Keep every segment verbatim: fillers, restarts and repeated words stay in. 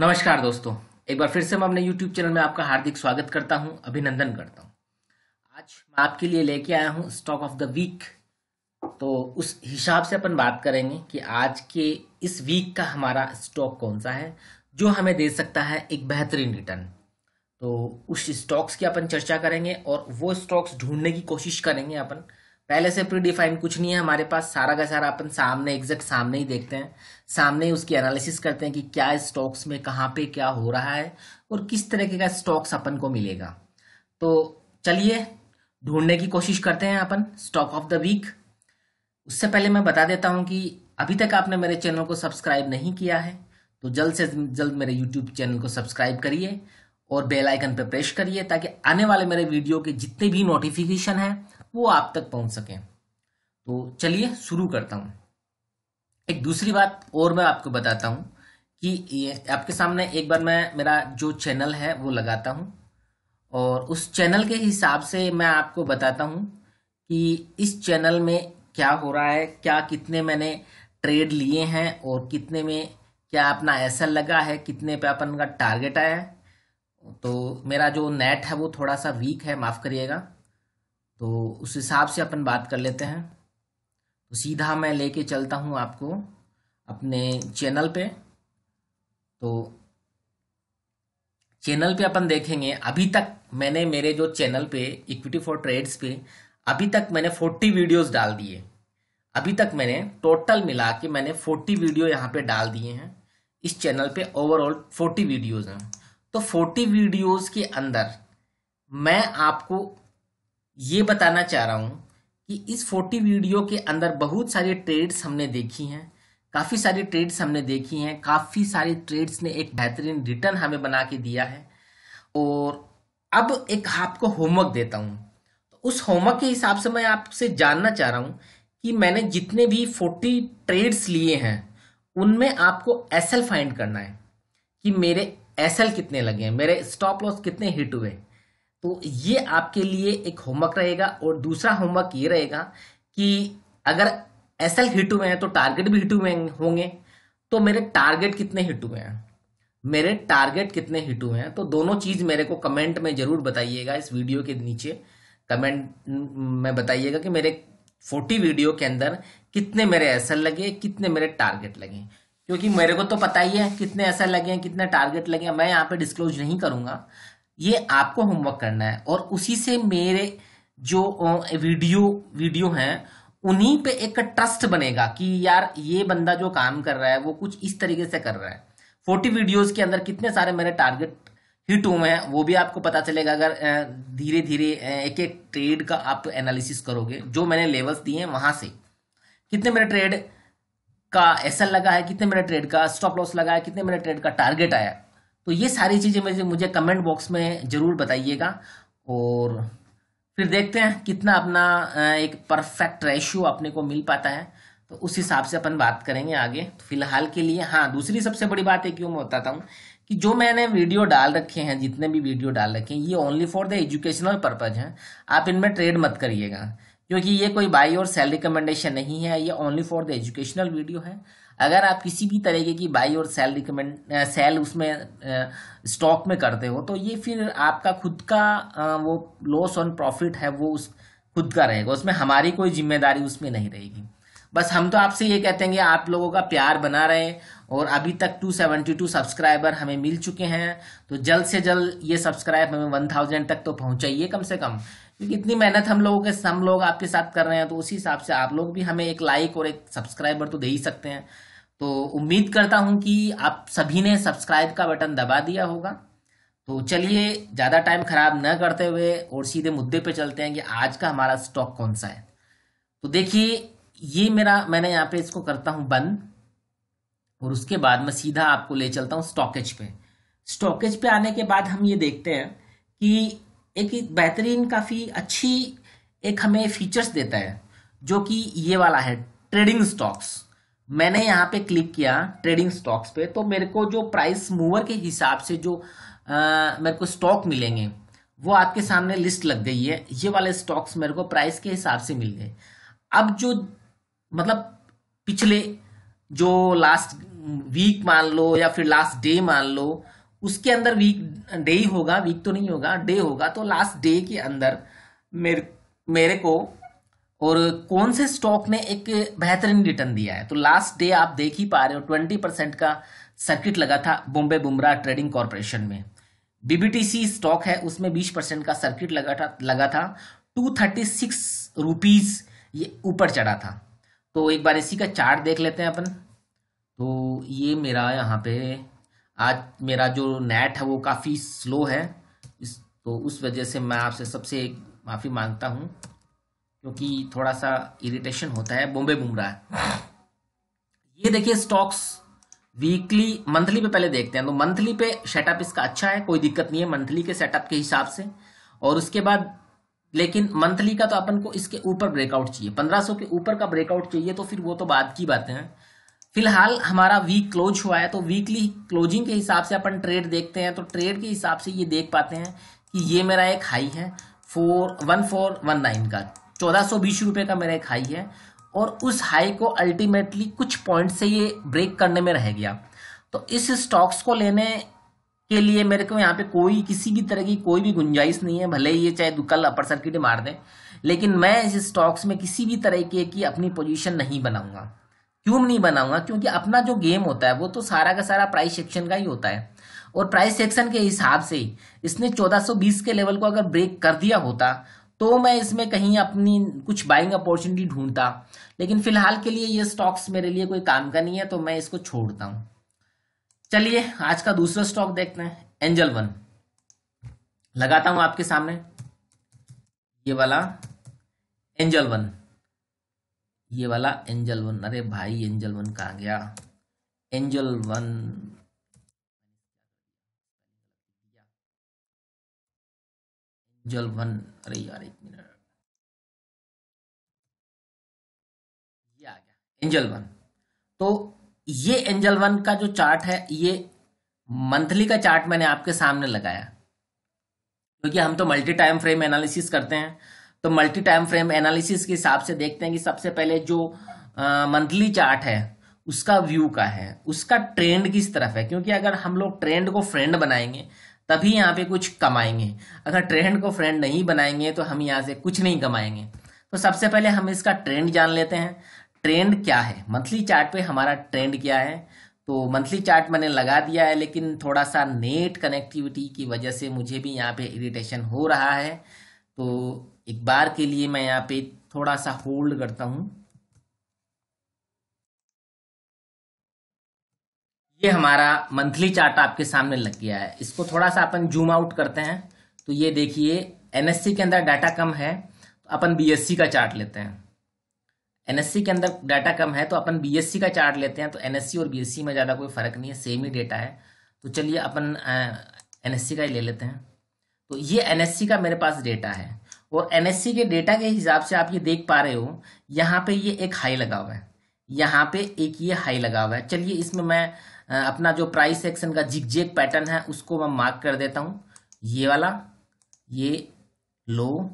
नमस्कार दोस्तों, एक बार फिर से मैं अपने YouTube चैनल में आपका हार्दिक स्वागत करता हूं, अभिनंदन करता हूं। आज मैं आपके लिए लेके आया हूं स्टॉक ऑफ द वीक। तो उस हिसाब से अपन बात करेंगे कि आज के इस वीक का हमारा स्टॉक कौन सा है जो हमें दे सकता है एक बेहतरीन रिटर्न। तो उस स्टॉक्स की अपन चर्चा करेंगे और वो स्टॉक्स ढूंढने की कोशिश करेंगे। अपन पहले से प्री डिफाइन कुछ नहीं है हमारे पास, सारा का सारा अपन सामने एग्जैक्ट सामने ही देखते हैं, सामने ही उसकी एनालिसिस करते हैं कि क्या स्टॉक्स में कहाँ पे क्या हो रहा है और किस तरीके का स्टॉक्स अपन को मिलेगा। तो चलिए ढूंढने की कोशिश करते हैं अपन स्टॉक ऑफ द वीक। उससे पहले मैं बता देता हूँ कि अभी तक आपने मेरे चैनल को सब्सक्राइब नहीं किया है तो जल्द से जल्द मेरे यूट्यूब चैनल को सब्सक्राइब करिए और बेल आइकन पर प्रेस करिए ताकि आने वाले मेरे वीडियो के जितने भी नोटिफिकेशन हैं वो आप तक पहुंच सके। तो चलिए शुरू करता हूं। एक दूसरी बात और मैं आपको बताता हूं कि ये आपके सामने एक बार मैं मेरा जो चैनल है वो लगाता हूं और उस चैनल के हिसाब से मैं आपको बताता हूं कि इस चैनल में क्या हो रहा है, क्या कितने मैंने ट्रेड लिए हैं और कितने में क्या अपना एसएल लगा है, कितने पे अपन का टारगेट आया है। तो मेरा जो नेट है वो थोड़ा सा वीक है, माफ़ करिएगा। तो उस हिसाब से अपन बात कर लेते हैं। तो सीधा मैं लेके चलता हूं आपको अपने चैनल पे। तो चैनल पे अपन देखेंगे अभी तक मैंने मेरे जो चैनल पे इक्विटी फॉर ट्रेड्स पे अभी तक मैंने चालीस वीडियोस डाल दिए। अभी तक मैंने टोटल मिला के मैंने चालीस वीडियो यहाँ पे डाल दिए हैं इस चैनल पे। ओवरऑल चालीस वीडियोस हैं। तो चालीस वीडियोस के अंदर मैं आपको ये बताना चाह रहा हूँ कि इस चालीस वीडियो के अंदर बहुत सारी ट्रेड्स हमने देखी हैं, काफ़ी सारी ट्रेड्स हमने देखी हैं, काफ़ी सारी ट्रेड्स ने एक बेहतरीन रिटर्न हमें बना के दिया है। और अब एक आपको होमवर्क देता हूँ। तो उस होमवर्क के हिसाब से मैं आपसे जानना चाह रहा हूँ कि मैंने जितने भी चालीस ट्रेड्स लिए हैं उनमें आपको एस एल फाइंड करना है कि मेरे एस एल कितने लगे हैं, मेरे स्टॉप लॉस कितने हिट हुए। तो ये आपके लिए एक होमवर्क रहेगा। और दूसरा होमवर्क ये रहेगा कि अगर एस एल हिट हुए हैं तो टारगेट भी हिट हुए होंगे, तो मेरे टारगेट कितने हिट हुए हैं, मेरे टारगेट कितने हिट हुए हैं। तो दोनों चीज़ मेरे को कमेंट में ज़रूर बताइएगा। इस वीडियो के नीचे कमेंट में बताइएगा कि मेरे चालीस वीडियो के अंदर कितने मेरे एस एल लगे, कितने मेरे टारगेट लगे। क्योंकि मेरे को तो पता ही है कितने एस एल लगे हैं, कितने टारगेट लगे हैं, मैं यहाँ पर डिस्क्लोज नहीं करूँगा। ये आपको होमवर्क करना है और उसी से मेरे जो वीडियो वीडियो हैं उन्हीं पे एक ट्रस्ट बनेगा कि यार ये बंदा जो काम कर रहा है वो कुछ इस तरीके से कर रहा है। चालीस वीडियोस के अंदर कितने सारे मेरे टारगेट हिट हुए हैं वो भी आपको पता चलेगा अगर धीरे धीरे एक एक ट्रेड का आप एनालिसिस करोगे। जो मैंने लेवल्स दिए हैं वहाँ से कितने मेरे ट्रेड का एसएल लगा है, कितने मेरे ट्रेड का स्टॉप लॉस लगा है, कितने मेरे ट्रेड का टारगेट आया। तो ये सारी चीज़ें मुझे मुझे कमेंट बॉक्स में ज़रूर बताइएगा और फिर देखते हैं कितना अपना एक परफेक्ट रेशियो अपने को मिल पाता है। तो उस हिसाब से अपन बात करेंगे आगे। तो फिलहाल के लिए हाँ, दूसरी सबसे बड़ी बात है क्यों मैं बताता हूँ कि जो मैंने वीडियो डाल रखे हैं, जितने भी वीडियो डाल रखे हैं, ये only for the educational purpose हैं। आप इनमें ट्रेड मत करिएगा क्योंकि ये कोई बाई और सेल रिकमेंडेशन नहीं है, ये only for the educational video है। अगर आप किसी भी तरीके की बाई और सेल रिकमेंड सेल उसमें स्टॉक में करते हो तो ये फिर आपका खुद का आ, वो लॉस ऑन प्रॉफिट है वो उस खुद का रहेगा, उसमें हमारी कोई जिम्मेदारी उसमें नहीं रहेगी। बस हम तो आपसे ये कहते हैं कि आप लोगों का प्यार बना रहे और अभी तक दो सौ बहत्तर सब्सक्राइबर हमें मिल चुके हैं। तो जल्द से जल्द ये सब्सक्राइब हमें एक हज़ार तक तो पहुंचाइए कम से कम, क्योंकि इतनी मेहनत हम लोगों के हम लोग आपके साथ कर रहे हैं। तो उसी हिसाब से आप लोग भी हमें एक लाइक और एक सब्सक्राइबर तो दे ही सकते हैं। तो उम्मीद करता हूं कि आप सभी ने सब्सक्राइब का बटन दबा दिया होगा। तो चलिए ज़्यादा टाइम खराब न करते हुए और सीधे मुद्दे पे चलते हैं कि आज का हमारा स्टॉक कौन सा है। तो देखिए ये मेरा मैंने यहाँ पे इसको करता हूँ बंद और उसके बाद मैं सीधा आपको ले चलता हूँ स्टॉकेज पे। स्टॉकेज पे आने के बाद हम ये देखते हैं कि एक बेहतरीन काफ़ी अच्छी एक हमें फीचर्स देता है जो कि ये वाला है ट्रेडिंग स्टॉक्स। मैंने यहाँ पे क्लिक किया ट्रेडिंग स्टॉक्स पे तो मेरे को जो प्राइस मूवर के हिसाब से जो आ, मेरे को स्टॉक मिलेंगे वो आपके सामने लिस्ट लग गई है। ये वाले स्टॉक्स मेरे को प्राइस के हिसाब से मिल गए। अब जो मतलब पिछले जो लास्ट वीक मान लो या फिर लास्ट डे मान लो, उसके अंदर वीक डे ही होगा, वीक तो नहीं होगा, डे होगा। तो लास्ट डे के अंदर मेरे मेरे को और कौन से स्टॉक ने एक बेहतरीन रिटर्न दिया है। तो लास्ट डे आप देख ही पा रहे हो ट्वेंटी परसेंट का सर्किट लगा था बॉम्बे बुमराह ट्रेडिंग कॉरपोरेशन में। बीबीटीसी स्टॉक है, उसमें बीस परसेंट का सर्किट लगा था लगा था टू थर्टी सिक्स रुपीज ये ऊपर चढ़ा था। तो एक बार इसी का चार्ट देख लेते हैं अपन। तो ये मेरा यहाँ पे आज मेरा जो नेट है वो काफ़ी स्लो है, इस तो उस वजह से मैं आपसे सबसे माफ़ी मांगता हूँ, क्योंकि थोड़ा सा इरिटेशन होता है बॉम्बे बुमराह। ये देखिए स्टॉक्स वीकली मंथली पे पहले देखते हैं। तो मंथली पे सेटअप इसका अच्छा है, कोई दिक्कत नहीं है मंथली के सेटअप के हिसाब से। और उसके बाद लेकिन मंथली का तो अपन को इसके ऊपर ब्रेकआउट चाहिए, पंद्रह सौ के ऊपर का ब्रेकआउट चाहिए, तो फिर वो तो बाद की बातें हैं। फिलहाल हमारा वीक क्लोज हुआ है, तो वीकली क्लोजिंग के हिसाब से अपन ट्रेड देखते हैं। तो ट्रेड के हिसाब से ये देख पाते हैं कि ये मेरा एक हाई है four one four one nine का, चौदह सौ बीस रुपये का मेरा एक हाई है, और उस हाई को अल्टीमेटली कुछ पॉइंट से ये ब्रेक करने में रह गया। तो इस स्टॉक्स को लेने के लिए मेरे को यहाँ पे कोई किसी भी तरह की कोई भी गुंजाइश नहीं है, भले ये चाहे कल अपर सर्किट मार दें, लेकिन मैं इस स्टॉक्स में किसी भी तरह के की अपनी पोजीशन नहीं बनाऊंगा। क्यों नहीं बनाऊंगा? क्योंकि अपना जो गेम होता है वो तो सारा का सारा प्राइस एक्शन का ही होता है, और प्राइस एक्शन के हिसाब से ही इसने चौदह सौ बीस के लेवल को अगर ब्रेक कर दिया होता तो मैं इसमें कहीं अपनी कुछ बाइंग अपॉर्चुनिटी ढूंढता, लेकिन फिलहाल के लिए ये स्टॉक्स मेरे लिए कोई काम का नहीं है, तो मैं इसको छोड़ता हूँ। चलिए आज का दूसरा स्टॉक देखते हैं, एंजल वन। लगाता हूं आपके सामने ये वाला एंजल वन, ये वाला एंजल वन। अरे भाई एंजल वन कहां गया? एंजल वन एंजल वन अरे यार एक मिनट, ये आ गया एंजल वन। तो ये एंजल वन का जो चार्ट है, ये मंथली का चार्ट मैंने आपके सामने लगाया, क्योंकि हम तो मल्टी टाइम फ्रेम एनालिसिस करते हैं। तो मल्टी टाइम फ्रेम एनालिसिस के हिसाब से देखते हैं कि सबसे पहले जो मंथली चार्ट है उसका व्यू का है, उसका ट्रेंड किस तरफ है, क्योंकि अगर हम लोग ट्रेंड को फ्रेंड बनाएंगे तभी यहाँ पे कुछ कमाएंगे। अगर ट्रेंड को फ्रेंड नहीं बनाएंगे तो हम यहाँ से कुछ नहीं कमाएंगे। तो सबसे पहले हम इसका ट्रेंड जान लेते हैं, ट्रेंड क्या है मंथली चार्ट पे, हमारा ट्रेंड क्या है। तो मंथली चार्ट मैंने लगा दिया है, लेकिन थोड़ा सा नेट कनेक्टिविटी की वजह से मुझे भी यहाँ पे इरिटेशन हो रहा है। तो एक बार के लिए मैं यहाँ पे थोड़ा सा होल्ड करता हूँ। ये हमारा मंथली चार्ट आपके सामने लग गया है, इसको थोड़ा सा अपन जूम आउट करते हैं। तो ये देखिए एनएससी के अंदर डाटा कम है, तो अपन बीएससी का चार्ट लेते हैं। एनएससी के अंदर डाटा कम है तो अपन बीएससी का चार्ट लेते हैं। तो एनएससी और बीएससी में ज़्यादा कोई फ़र्क नहीं है, सेम ही डेटा है। तो चलिए अपन एनएससी का ही ले लेते हैं। तो ये एनएससी का मेरे पास डेटा है, और एनएससी के डेटा के हिसाब से आप ये देख पा रहे हो यहाँ पे ये एक हाई लगा हुआ है, यहाँ पे एक ये हाई लगा हुआ है। चलिए इसमें मैं अपना जो प्राइस एक्शन का जिग जेग पैटर्न है उसको मैं मार्क कर देता हूँ। ये वाला, ये लो,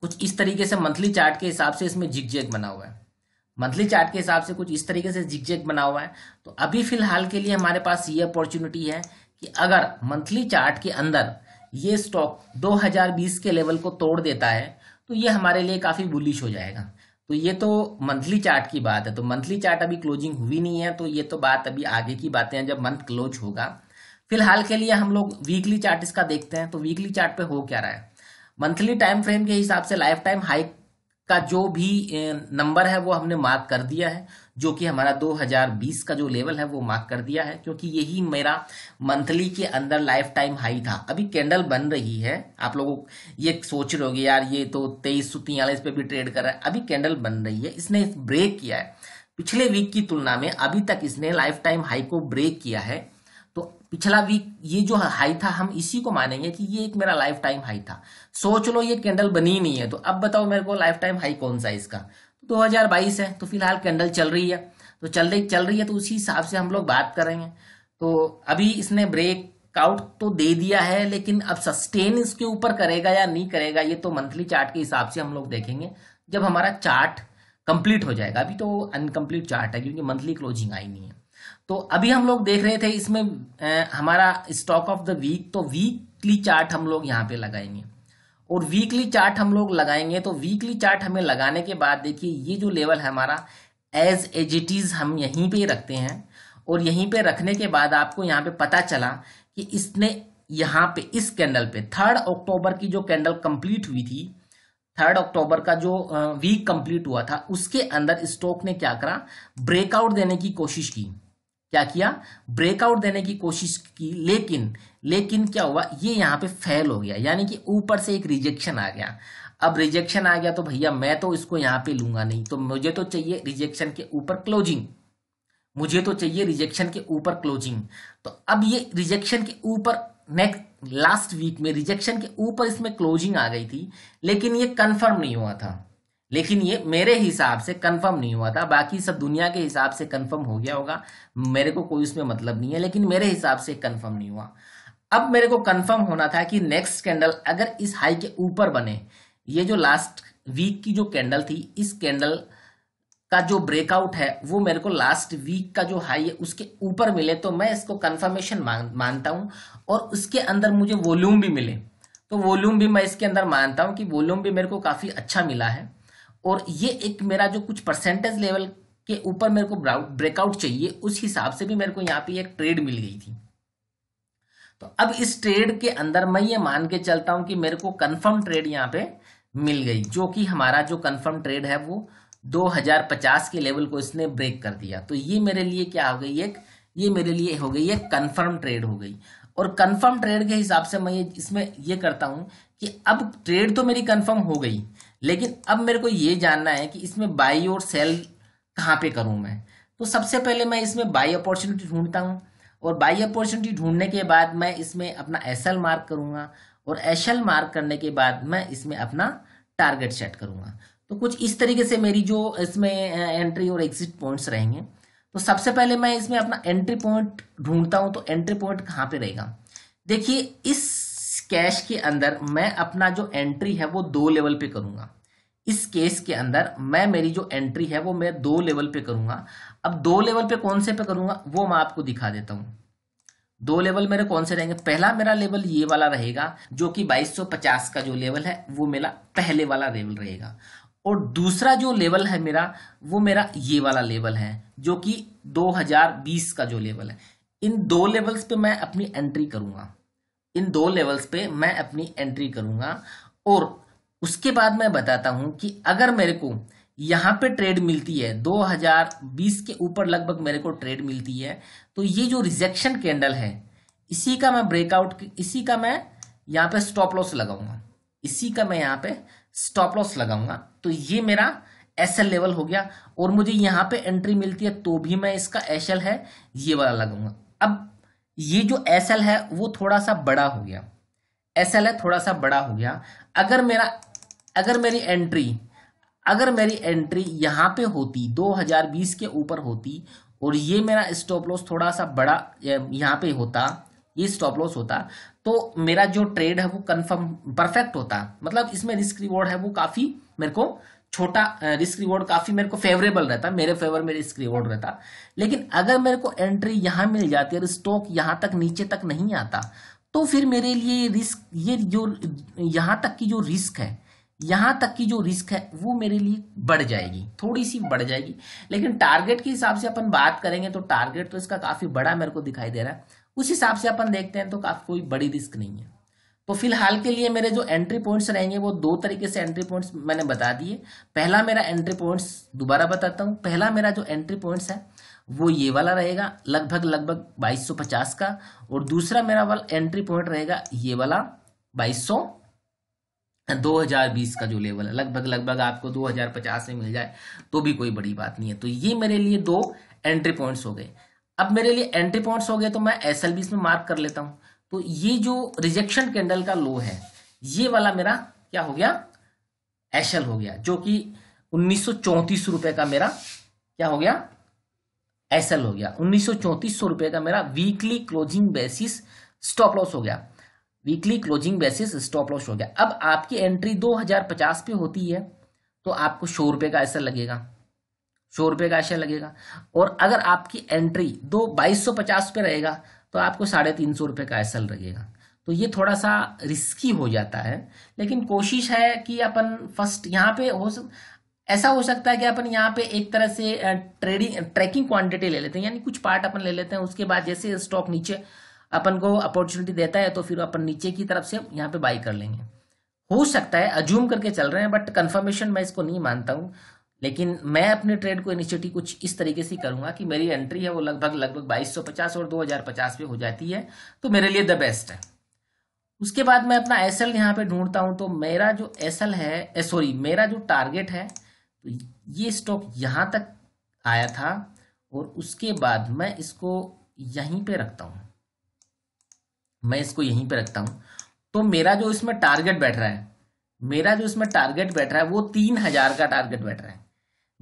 कुछ इस तरीके से मंथली चार्ट के हिसाब से इसमें जिगजैग बना हुआ है। मंथली चार्ट के हिसाब से कुछ इस तरीके से जिगजैग बना हुआ है। तो अभी फिलहाल के लिए हमारे पास ये अपॉर्चुनिटी है कि अगर मंथली चार्ट के अंदर ये स्टॉक दो हज़ार बीस के लेवल को तोड़ देता है तो ये हमारे लिए काफ़ी बुलिश हो जाएगा। तो ये तो मंथली चार्ट की बात है। तो मंथली चार्ट अभी क्लोजिंग हुई नहीं है, तो ये तो बात अभी आगे की बातें हैं जब मंथ क्लोज होगा। फिलहाल के लिए हम लोग वीकली चार्ट इसका देखते हैं। तो वीकली चार्ट पर हो क्या रहा है? मंथली टाइम फ्रेम के हिसाब से लाइफ टाइम हाई का जो भी नंबर है वो हमने मार्क कर दिया है, जो कि हमारा दो हज़ार बीस का जो लेवल है वो मार्क कर दिया है, क्योंकि यही मेरा मंथली के अंदर लाइफ टाइम हाई था। अभी कैंडल बन रही है, आप लोगों ये सोच रहे होगे यार ये तो तेईस सौ तियालीस पे भी ट्रेड कर रहा है। अभी कैंडल बन रही है, इसने ब्रेक किया है पिछले वीक की तुलना में, अभी तक इसने लाइफ टाइम हाई को ब्रेक किया है। पिछला वीक ये जो हाई था हम इसी को मानेंगे कि ये एक मेरा लाइफ टाइम हाई था। सोच लो ये कैंडल बनी ही नहीं है, तो अब बताओ मेरे को लाइफ टाइम हाई कौन सा है इसका? तो दो हज़ार बाईस है, तो फिलहाल कैंडल चल रही है, तो चल रही चल रही है तो उसी हिसाब से हम लोग बात करेंगे। तो अभी इसने ब्रेकआउट तो दे दिया है, लेकिन अब सस्टेन इसके ऊपर करेगा या नहीं करेगा ये तो मंथली चार्ट के हिसाब से हम लोग देखेंगे जब हमारा चार्ट कंप्लीट हो जाएगा। अभी तो अनकम्प्लीट चार्ट है क्योंकि मंथली क्लोजिंग आई नहीं है। तो अभी हम लोग देख रहे थे इसमें ए, हमारा स्टॉक ऑफ द वीक, तो वीकली चार्ट हम लोग यहाँ पे लगाएंगे और वीकली चार्ट हम लोग लगाएंगे। तो वीकली चार्ट हमें लगाने के बाद देखिए ये जो लेवल है हमारा एज एज इट इज हम यहीं पे रखते हैं और यहीं पे रखने के बाद आपको यहाँ पे पता चला कि इसने यहाँ पे इस कैंडल पे थर्ड अक्टूबर की जो कैंडल कंप्लीट हुई थी, थर्ड अक्टूबर का जो वीक कंप्लीट हुआ था उसके अंदर स्टॉक ने क्या करा, ब्रेकआउट देने की कोशिश की, क्या किया ब्रेकआउट देने की कोशिश की, लेकिन लेकिन क्या हुआ ये यहाँ पे फेल हो गया, यानी कि ऊपर से एक रिजेक्शन आ गया। अब रिजेक्शन आ गया तो भैया मैं तो इसको यहाँ पे लूंगा नहीं, तो मुझे तो चाहिए रिजेक्शन के ऊपर क्लोजिंग, मुझे तो चाहिए रिजेक्शन के ऊपर क्लोजिंग। तो अब ये रिजेक्शन के ऊपर नेक्स्ट लास्ट वीक में रिजेक्शन के ऊपर इसमें क्लोजिंग आ गई थी, लेकिन ये कन्फर्म नहीं हुआ था, लेकिन ये मेरे हिसाब से कंफर्म नहीं हुआ था। बाकी सब दुनिया के हिसाब से कंफर्म हो गया होगा, मेरे को कोई उसमें मतलब नहीं है, लेकिन मेरे हिसाब से कंफर्म नहीं हुआ। अब मेरे को कंफर्म होना था कि नेक्स्ट कैंडल अगर इस हाई के ऊपर बने, ये जो लास्ट वीक की जो कैंडल थी इस कैंडल का जो ब्रेकआउट है वो मेरे को लास्ट वीक का जो हाई है उसके ऊपर मिले तो मैं इसको कंफर्मेशन मान, मानता हूँ और उसके अंदर मुझे वॉल्यूम भी मिले, तो वॉल्यूम भी मैं इसके अंदर मानता हूँ कि वॉल्यूम भी मेरे को काफ़ी अच्छा मिला है। और ये एक मेरा जो कुछ परसेंटेज लेवल के ऊपर मेरे को ब्रेकआउट चाहिए उस हिसाब से भी मेरे को यहाँ पे एक ट्रेड मिल गई थी। तो अब इस ट्रेड के अंदर मैं ये मान के चलता हूँ कि मेरे को कंफर्म ट्रेड यहाँ पे मिल गई, जो कि हमारा जो कंफर्म ट्रेड है वो दो हज़ार पचास के लेवल को इसने ब्रेक कर दिया। तो ये मेरे लिए क्या हो गई, एक ये मेरे लिए हो गई एक कन्फर्म ट्रेड हो गई। और कन्फर्म ट्रेड के हिसाब से मैं ये इसमें ये करता हूँ कि अब ट्रेड तो मेरी कन्फर्म हो गई, लेकिन अब मेरे को ये जानना है कि इसमें बाई और सेल कहाँ पे करूँ मैं। तो सबसे पहले मैं इसमें बाई अपॉर्चुनिटी ढूंढता हूँ और बाई अपॉर्चुनिटी ढूंढने के बाद मैं इसमें अपना एसएल मार्क करूँगा और एसएल मार्क करने के बाद मैं इसमें अपना टारगेट सेट करूँगा। तो कुछ इस तरीके से मेरी जो इसमें एंट्री और एग्जिट पॉइंट्स रहेंगे। तो सबसे पहले मैं इसमें अपना एंट्री पॉइंट ढूंढता हूँ। तो एंट्री पॉइंट कहाँ पर रहेगा, देखिए इस कैश के अंदर मैं अपना जो एंट्री है वो दो लेवल पे करूंगा। इस केस के अंदर मैं मेरी जो एंट्री है वो मैं दो लेवल पे करूंगा। अब दो लेवल पे कौन से पे करूंगा वो मैं आपको दिखा देता हूं। दो लेवल मेरे कौन से रहेंगे, पहला मेरा लेवल ये वाला रहेगा जो कि बाईस सौ पचास का जो लेवल है वो मेरा पहले वाला लेवल रहेगा, और दूसरा जो लेवल है मेरा वो मेरा ये वाला लेवल है जो कि दो हज़ार बीस का जो लेवल है। इन दो लेवल्स पे मैं अपनी एंट्री करूंगा, इन दो लेवल्स पे मैं अपनी एंट्री करूंगा और उसके बाद मैं बताता हूं कि अगर मेरे को यहां पे ट्रेड मिलती है दो हज़ार बीस के ऊपर लगभग मेरे को ट्रेड मिलती है, तो ये जो रिजेक्शन कैंडल है इसी का मैं ब्रेकआउट इसी का मैं यहां पे स्टॉप लॉस लगाऊंगा इसी का मैं यहां पे स्टॉप लॉस लगाऊंगा। तो ये मेरा एसएल लेवल हो गया और मुझे यहां पे एंट्री मिलती है तो भी मैं इसका एसएल है ये वाला लगाऊंगा। अब ये जो एसएल है वो थोड़ा सा बड़ा हो गया, एसएल है थोड़ा सा बड़ा हो गया। अगर मेरा अगर मेरी एंट्री अगर मेरी एंट्री यहाँ पे होती दो हज़ार बीस के ऊपर होती और ये मेरा स्टॉप लॉस थोड़ा सा बड़ा यहाँ पे होता, ये स्टॉप लॉस होता, तो मेरा जो ट्रेड है वो कंफर्म परफेक्ट होता। मतलब इसमें रिस्क रिवॉर्ड है वो काफ़ी मेरे को छोटा, रिस्क रिवॉर्ड काफी मेरे को फेवरेबल रहता, मेरे फेवर में रिस्क रिवॉर्ड रहता। लेकिन अगर मेरे को एंट्री यहाँ मिल जाती है और स्टॉक यहाँ तक नीचे तक नहीं आता तो फिर मेरे लिए रिस्क, ये जो यहाँ तक की जो रिस्क है यहाँ तक की जो रिस्क है वो मेरे लिए बढ़ जाएगी, थोड़ी सी बढ़ जाएगी। लेकिन टारगेट के हिसाब से अपन बात करेंगे तो टारगेट तो इसका काफी बड़ा मेरे को दिखाई दे रहा है, उस हिसाब से अपन देखते हैं तो काफी कोई बड़ी रिस्क नहीं है। तो फिलहाल के लिए मेरे जो एंट्री पॉइंट्स रहेंगे वो दो तरीके से एंट्री पॉइंट्स मैंने बता दिए। पहला मेरा एंट्री पॉइंट्स दोबारा बताता हूँ, पहला मेरा जो एंट्री पॉइंट्स है वो ये वाला रहेगा लगभग लगभग बाईस सौ पचास का, और दूसरा मेरा वाला एंट्री पॉइंट रहेगा ये वाला बाईस सौ दो हज़ार बीस का जो लेवल है, लगभग लगभग आपको दो हज़ार पचास में मिल जाए तो भी कोई बड़ी बात नहीं है। तो ये मेरे लिए दो एंट्री पॉइंट्स हो गए। अब मेरे लिए एंट्री पॉइंट्स हो गए तो मैं एस एल बी इसमें मार्क कर लेता हूँ। तो ये जो रिजेक्शन कैंडल का लो है ये वाला मेरा क्या हो गया, एसएल हो गया, जो कि उन्नीस सौ चौंतीस रुपए का मेरा क्या हो गया, एसएल हो गया। उन्नीस सौ चौंतीस सौ रुपए का मेरा weekly closing basis stop loss हो गया, weekly closing basis stop loss हो गया। अब आपकी एंट्री दो हज़ार पचास पे होती है तो आपको सौ रुपए का एसएल लगेगा, सौ रुपये का शेयर लगेगा। और अगर आपकी एंट्री दो बाईस सौ पचास पे रहेगा तो आपको साढ़े तीन सौ रुपये का एस एल लगेगा। तो ये थोड़ा सा रिस्की हो जाता है, लेकिन कोशिश है कि अपन फर्स्ट यहाँ पे हो सक ऐसा हो सकता है कि अपन यहाँ पे एक तरह से ट्रेडिंग ट्रैकिंग क्वांटिटी ले लेते हैं, यानी कुछ पार्ट अपन ले लेते हैं। उसके बाद जैसे स्टॉक नीचे अपन को अपॉर्चुनिटी देता है तो फिर अपन नीचे की तरफ से यहाँ पे बाई कर लेंगे। हो सकता है अज्यूम करके चल रहे हैं, बट कंफर्मेशन मैं इसको नहीं मानता हूँ, लेकिन मैं अपने ट्रेड को इनिशिएटिव कुछ इस तरीके से करूंगा कि मेरी एंट्री है वो लगभग लगभग बाईस सौ पचास और दो हजार पचास पे हो जाती है, तो मेरे लिए द बेस्ट है। उसके बाद मैं अपना एस एल यहाँ पे ढूंढता हूँ। तो मेरा जो एस एल है सॉरी मेरा जो टारगेट है, तो ये स्टॉक यहाँ तक आया था और उसके बाद मैं इसको यहीं पे रखता हूँ मैं इसको यहीं पे रखता हूँ तो मेरा जो इसमें टारगेट बैठ रहा है मेरा जो इसमें टारगेट बैठ रहा है वो तीन हजार का टारगेट बैठ रहा है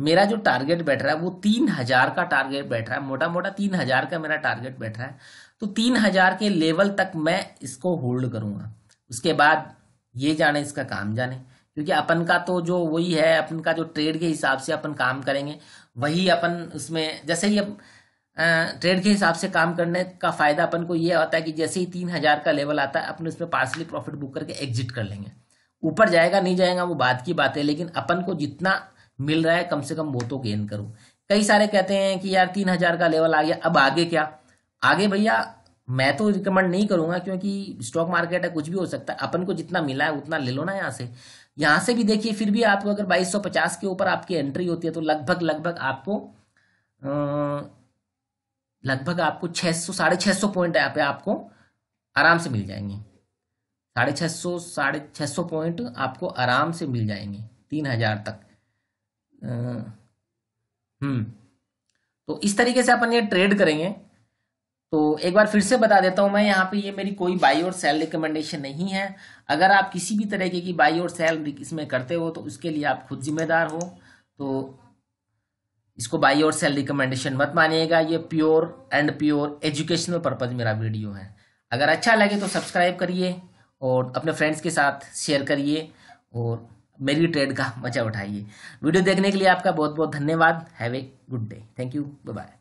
मेरा जो टारगेट बैठ रहा है वो तीन हजार का टारगेट बैठ रहा है मोटा मोटा तीन हजार का मेरा टारगेट बैठ रहा है। तो तीन हजार के लेवल तक मैं इसको होल्ड करूंगा। उसके बाद ये जाने इसका काम जाने, क्योंकि अपन का तो जो वही है, अपन का जो ट्रेड के हिसाब से अपन काम करेंगे वही अपन उसमें, जैसे ही अब ट्रेड के हिसाब से काम करने का फायदा अपन को ये होता है कि जैसे ही तीन हजार का लेवल आता है अपन उसमें पार्सली प्रॉफिट बुक करके एग्जिट कर लेंगे। ऊपर जाएगा नहीं जाएगा वो बात की बात है, लेकिन अपन को जितना मिल रहा है कम से कम वो तो गेन करूं। कई सारे कहते हैं कि यार तीन हजार का लेवल आ गया, अब आगे क्या? आगे भैया मैं तो रिकमेंड नहीं करूंगा, क्योंकि स्टॉक मार्केट है, कुछ भी हो सकता है। अपन को जितना मिला है उतना ले लो ना। यहाँ से यहाँ से भी देखिए, फिर भी आपको अगर बाईस सौ पचास के ऊपर आपकी एंट्री होती है तो लगभग लगभग आपको लगभग आपको छः सौ साढ़े छः सौ पॉइंट यहाँ पे आपको आराम से मिल जाएंगे। साढ़े छः सौ साढ़े छः सौ पॉइंट आपको आराम से मिल जाएंगे तीन हजार तक। हम्म तो इस तरीके से अपन ये ट्रेड करेंगे। तो एक बार फिर से बता देता हूं मैं, यहाँ पे ये मेरी कोई बाई और सेल रिकमेंडेशन नहीं है। अगर आप किसी भी तरीके की बाई और सेल इसमें करते हो तो उसके लिए आप खुद जिम्मेदार हो। तो इसको बाई और सेल रिकमेंडेशन मत मानिएगा, ये pure and pure educational purpose मेरा वीडियो है। अगर अच्छा लगे तो सब्सक्राइब करिए और अपने फ्रेंड्स के साथ शेयर करिए और मेरी ट्रेड का मजा उठाइए। वीडियो देखने के लिए आपका बहुत बहुत धन्यवाद। Have a good day. Thank you. Bye bye.